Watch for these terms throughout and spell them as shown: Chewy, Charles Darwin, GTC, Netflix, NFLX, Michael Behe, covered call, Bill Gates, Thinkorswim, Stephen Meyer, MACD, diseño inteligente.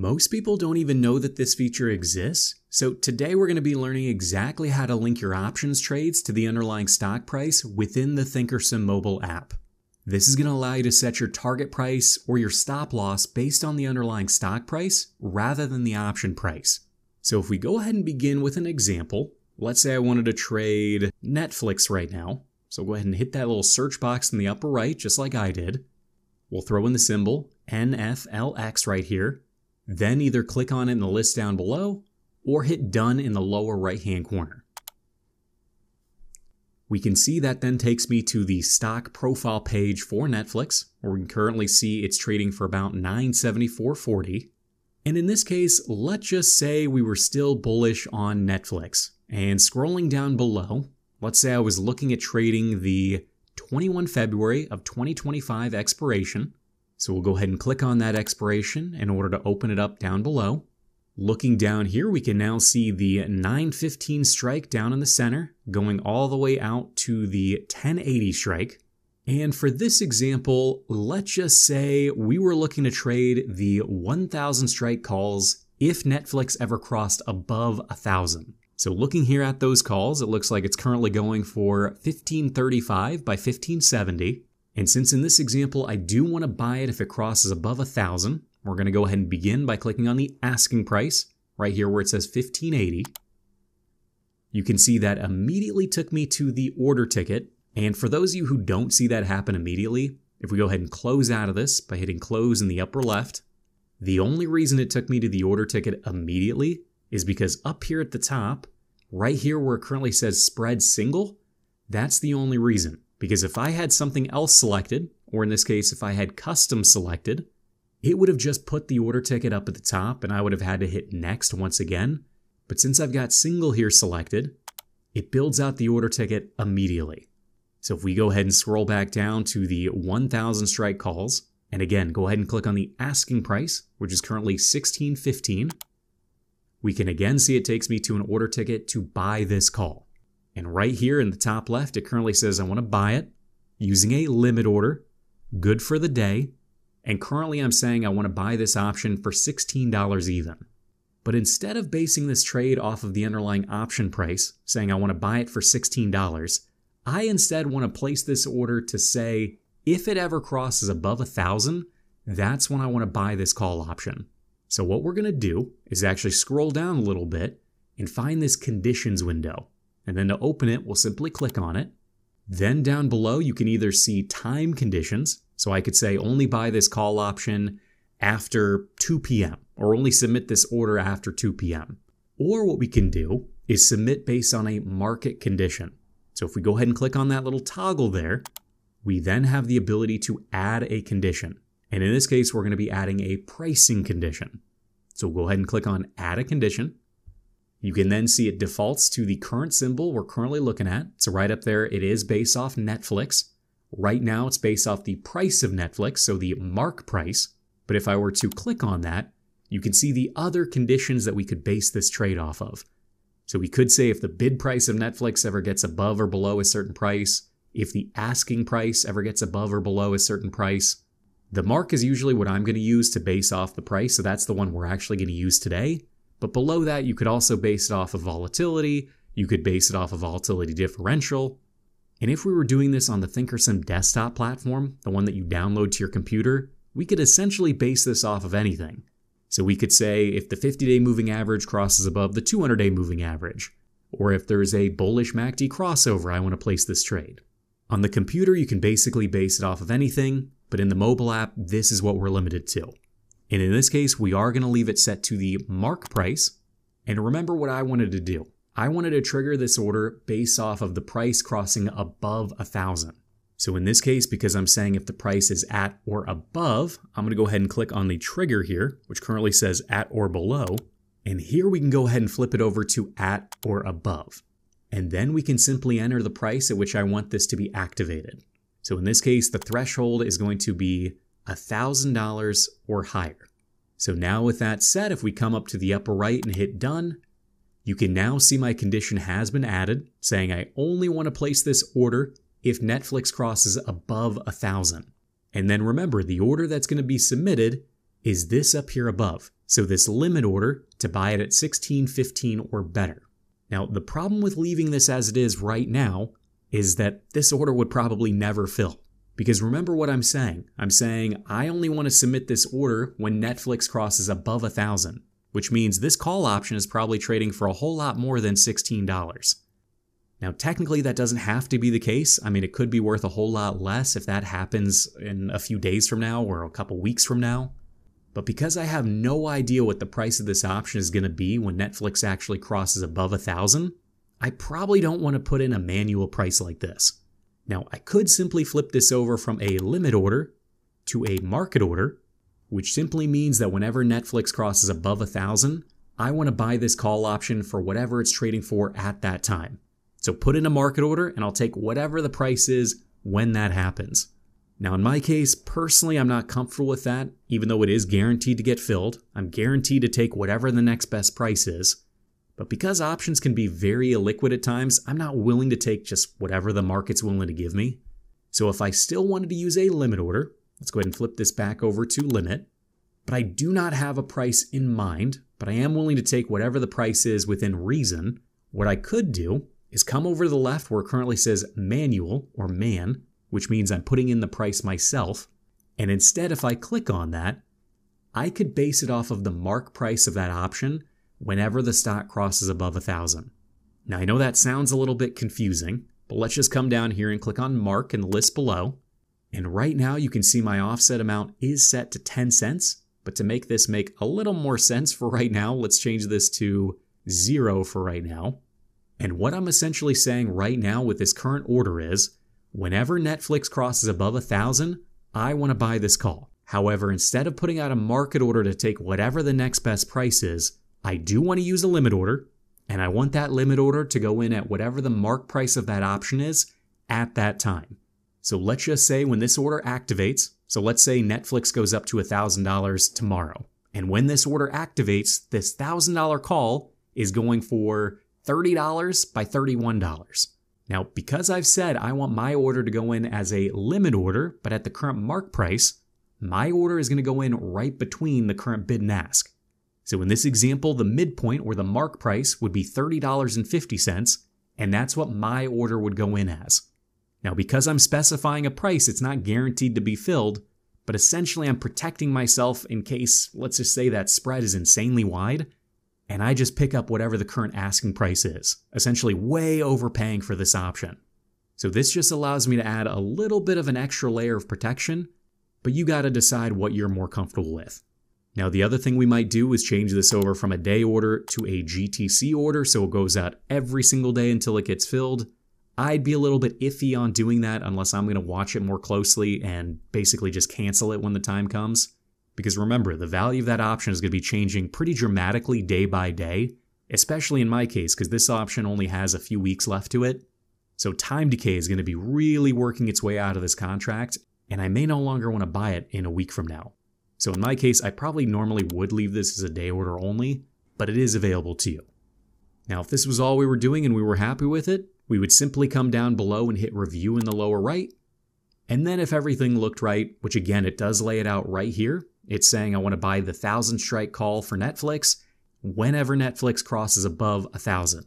Most people don't even know that this feature exists, so today we're going to be learning exactly how to link your options trades to the underlying stock price within the Thinkorswim mobile app. This is going to allow you to set your target price or your stop loss based on the underlying stock price rather than the option price. So if we go ahead and begin with an example, let's say I wanted to trade Netflix right now. So go ahead and hit that little search box in the upper right, just like I did. We'll throw in the symbol NFLX right here. Then either click on it in the list down below or hit done in the lower right hand corner. We can see that then takes me to the stock profile page for Netflix, where we can currently see it's trading for about $974.40. And in this case, let's just say we were still bullish on Netflix. And scrolling down below, let's say I was looking at trading the 21 February of 2025 expiration. So we'll go ahead and click on that expiration in order to open it up down below. Looking down here, we can now see the 915 strike down in the center, going all the way out to the 1080 strike. And for this example, let's just say we were looking to trade the 1,000 strike calls if Netflix ever crossed above 1,000. So looking here at those calls, it looks like it's currently going for 1535 by 1570. And since in this example, I do want to buy it if it crosses above 1,000, we're going to go ahead and begin by clicking on the asking price right here where it says 1580. You can see that immediately took me to the order ticket. And for those of you who don't see that happen immediately, if we go ahead and close out of this by hitting close in the upper left, the only reason it took me to the order ticket immediately is because up here at the top, right here where it currently says spread single, that's the only reason. Because if I had something else selected, or in this case, if I had custom selected, it would have just put the order ticket up at the top and I would have had to hit next once again. But since I've got single here selected, it builds out the order ticket immediately. So if we go ahead and scroll back down to the 1,000 strike calls, and again, go ahead and click on the asking price, which is currently $16.15, we can again see it takes me to an order ticket to buy this call. And right here in the top left, it currently says I want to buy it using a limit order, good for the day. And currently I'm saying I want to buy this option for $16 even. But instead of basing this trade off of the underlying option price, saying I want to buy it for $16, I instead want to place this order to say, if it ever crosses above 1,000, that's when I want to buy this call option. So what we're going to do is actually scroll down a little bit and find this conditions window. And then to open it, we'll simply click on it. Then down below, you can either see time conditions. So I could say only buy this call option after 2 p.m. or only submit this order after 2 p.m. Or what we can do is submit based on a market condition. So if we go ahead and click on that little toggle there, we then have the ability to add a condition. And in this case, we're going to be adding a pricing condition. So we'll go ahead and click on add a condition. You can then see it defaults to the current symbol we're currently looking at. So right up there, it is based off Netflix. Right now, it's based off the price of Netflix, so the mark price. But if I were to click on that, you can see the other conditions that we could base this trade off of. So we could say if the bid price of Netflix ever gets above or below a certain price, if the asking price ever gets above or below a certain price. The mark is usually what I'm going to use to base off the price, so that's the one we're actually going to use today. But below that, you could also base it off of volatility. You could base it off of volatility differential. And if we were doing this on the Thinkorswim desktop platform, the one that you download to your computer, we could essentially base this off of anything. So we could say if the 50-day moving average crosses above the 200-day moving average, or if there's a bullish MACD crossover, I want to place this trade. On the computer, you can basically base it off of anything, but in the mobile app, this is what we're limited to. And in this case, we are going to leave it set to the mark price. And remember what I wanted to do. I wanted to trigger this order based off of the price crossing above 1,000. So in this case, because I'm saying if the price is at or above, I'm going to go ahead and click on the trigger here, which currently says at or below. And here we can go ahead and flip it over to at or above. And then we can simply enter the price at which I want this to be activated. So in this case, the threshold is going to be $1,000 or higher. So now with that set, if we come up to the upper right and hit done, you can now see my condition has been added, saying I only want to place this order if Netflix crosses above 1,000. And then remember, the order that's going to be submitted is this up here above. So this limit order to buy it at 16.15 or better. Now, the problem with leaving this as it is right now is that this order would probably never fill. Because remember what I'm saying. I'm saying I only want to submit this order when Netflix crosses above 1,000, which means this call option is probably trading for a whole lot more than $16. Now, technically, that doesn't have to be the case. I mean, it could be worth a whole lot less if that happens in a few days from now or a couple weeks from now. But because I have no idea what the price of this option is going to be when Netflix actually crosses above 1,000, I probably don't want to put in a manual price like this. Now, I could simply flip this over from a limit order to a market order, which simply means that whenever Netflix crosses above 1,000, I want to buy this call option for whatever it's trading for at that time. So put in a market order and I'll take whatever the price is when that happens. Now in my case, personally, I'm not comfortable with that, even though it is guaranteed to get filled. I'm guaranteed to take whatever the next best price is. But because options can be very illiquid at times, I'm not willing to take just whatever the market's willing to give me. So if I still wanted to use a limit order, let's go ahead and flip this back over to limit. But I do not have a price in mind, but I am willing to take whatever the price is within reason. What I could do is come over to the left where it currently says manual or man, which means I'm putting in the price myself. And instead, if I click on that, I could base it off of the mark price of that option whenever the stock crosses above 1,000. Now I know that sounds a little bit confusing, but let's just come down here and click on mark in the list below. And right now you can see my offset amount is set to 10 cents, but to make this make a little more sense for right now, let's change this to 0 for right now. And what I'm essentially saying right now with this current order is, whenever Netflix crosses above 1,000, I want to buy this call. However, instead of putting out a market order to take whatever the next best price is, I do want to use a limit order, and I want that limit order to go in at whatever the mark price of that option is at that time. So let's just say when this order activates, so let's say Netflix goes up to $1,000 tomorrow. And when this order activates, this $1,000 call is going for $30 by $31. Now, because I've said I want my order to go in as a limit order, but at the current mark price, my order is going to go in right between the current bid and ask. So in this example, the midpoint or the mark price would be $30.50, and that's what my order would go in as. Now, because I'm specifying a price, it's not guaranteed to be filled, but essentially I'm protecting myself in case, let's just say that spread is insanely wide, and I just pick up whatever the current asking price is, essentially way overpaying for this option. So this just allows me to add a little bit of an extra layer of protection, but you got to decide what you're more comfortable with. Now, the other thing we might do is change this over from a day order to a GTC order, so it goes out every single day until it gets filled. I'd be a little bit iffy on doing that unless I'm going to watch it more closely and basically just cancel it when the time comes. Because remember, the value of that option is going to be changing pretty dramatically day by day, especially in my case, because this option only has a few weeks left to it. So time decay is going to be really working its way out of this contract, and I may no longer want to buy it in a week from now. So in my case, I probably normally would leave this as a day order only, but it is available to you. Now, if this was all we were doing and we were happy with it, we would simply come down below and hit review in the lower right. And then if everything looked right, which again, it does lay it out right here, it's saying I want to buy the 1,000 strike call for Netflix whenever Netflix crosses above 1,000.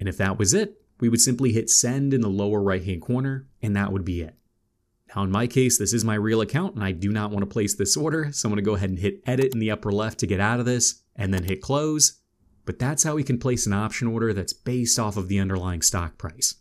And if that was it, we would simply hit send in the lower right-hand corner, and that would be it. Now, in my case, this is my real account, and I do not want to place this order, so I'm going to go ahead and hit edit in the upper left to get out of this, and then hit close. But that's how we can place an option order that's based off of the underlying stock price.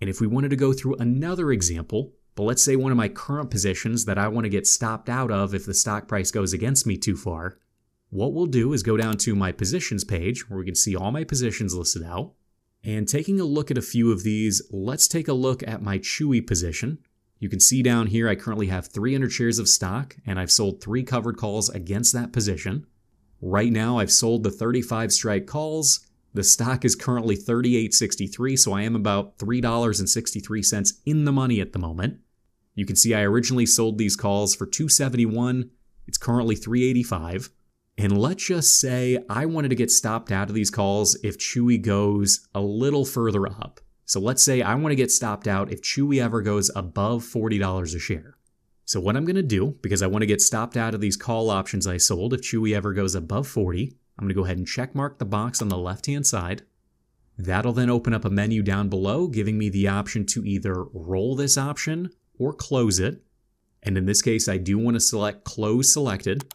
And if we wanted to go through another example, but let's say one of my current positions that I want to get stopped out of if the stock price goes against me too far, what we'll do is go down to my positions page where we can see all my positions listed out. And taking a look at a few of these, let's take a look at my Chewy position. You can see down here I currently have 300 shares of stock and I've sold 3 covered calls against that position. Right now I've sold the 35 strike calls. The stock is currently $38.63, so I am about $3.63 in the money at the moment. You can see I originally sold these calls for $2.71. It's currently $3.85. And let's just say I wanted to get stopped out of these calls if Chewy goes a little further up. So let's say I want to get stopped out if Chewy ever goes above $40 a share. So what I'm going to do, because I want to get stopped out of these call options I sold, if Chewy ever goes above 40, I'm going to go ahead and check mark the box on the left-hand side. That'll then open up a menu down below, giving me the option to either roll this option or close it. And in this case, I do want to select close selected.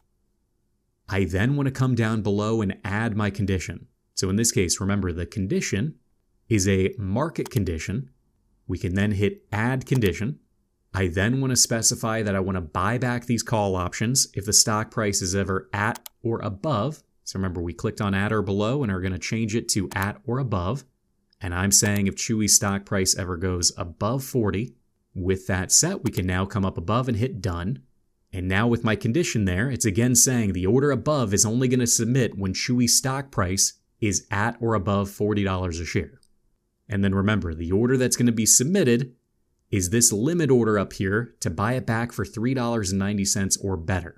I then want to come down below and add my condition. So in this case, remember the condition is a market condition. We can then hit add condition. I then want to specify that I want to buy back these call options if the stock price is ever at or above. So remember, we clicked on at or below and are going to change it to at or above. And I'm saying if Chewy's stock price ever goes above 40, with that set, we can now come up above and hit done. And now with my condition there, it's again saying the order above is only going to submit when Chewy's stock price is at or above $40 a share. And then remember, the order that's going to be submitted is this limit order up here to buy it back for $3.90 or better.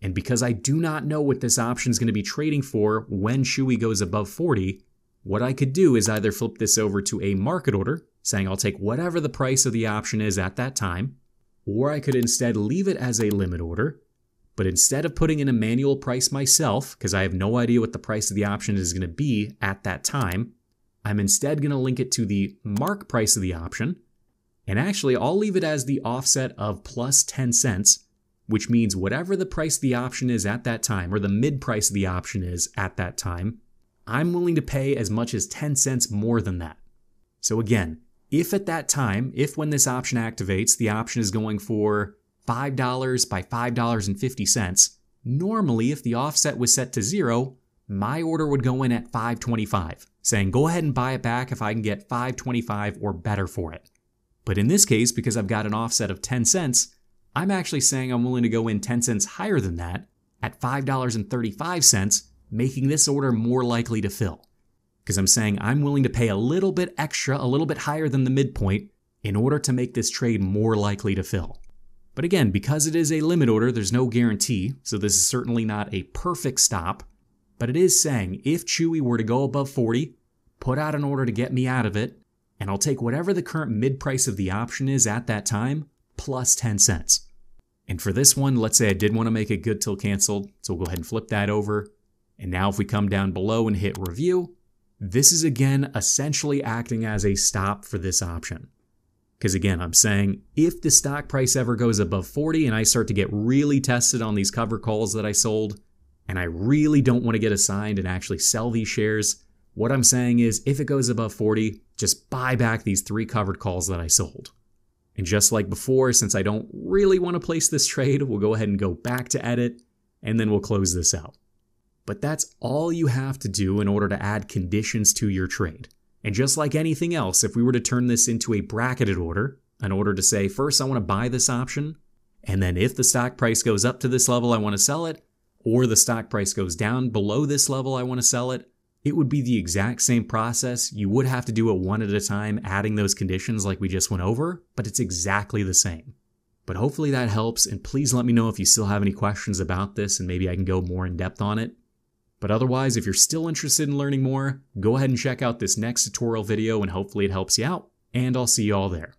And because I do not know what this option is going to be trading for when Chewy goes above 40, what I could do is either flip this over to a market order, saying I'll take whatever the price of the option is at that time, or I could instead leave it as a limit order, but instead of putting in a manual price myself, because I have no idea what the price of the option is going to be at that time, I'm instead going to link it to the mark price of the option, and actually I'll leave it as the offset of plus 10 cents, which means whatever the price of the option is at that time, or the mid price of the option is at that time, I'm willing to pay as much as 10 cents more than that. So again, if at that time, if when this option activates, the option is going for $5 by $5.50, normally if the offset was set to 0, my order would go in at $5.25, saying go ahead and buy it back if I can get $5.25 or better for it. But in this case, because I've got an offset of 10 cents, I'm actually saying I'm willing to go in 10 cents higher than that at $5.35, making this order more likely to fill, because I'm saying I'm willing to pay a little bit extra, a little bit higher than the midpoint in order to make this trade more likely to fill. But again, because it is a limit order, there's no guarantee, so this is certainly not a perfect stop, but it is saying if Chewy were to go above 40, put out an order to get me out of it, and I'll take whatever the current mid price of the option is at that time, plus 10 cents. And for this one, let's say I did want to make it good till canceled, so we'll go ahead and flip that over. And now if we come down below and hit review, this is again essentially acting as a stop for this option. Because again, I'm saying if the stock price ever goes above 40 and I start to get really tested on these cover calls that I sold, and I really don't want to get assigned and actually sell these shares, what I'm saying is if it goes above 40, just buy back these 3 covered calls that I sold. And just like before, since I don't really want to place this trade, we'll go ahead and go back to edit, and then we'll close this out. But that's all you have to do in order to add conditions to your trade. And just like anything else, if we were to turn this into a bracketed order, in order to say, first I want to buy this option, and then if the stock price goes up to this level, I want to sell it, or the stock price goes down below this level, I want to sell it, it would be the exact same process. You would have to do it one at a time, adding those conditions like we just went over, but it's exactly the same. But hopefully that helps, and please let me know if you still have any questions about this, and maybe I can go more in depth on it. But otherwise, if you're still interested in learning more, go ahead and check out this next tutorial video, and hopefully it helps you out, and I'll see you all there.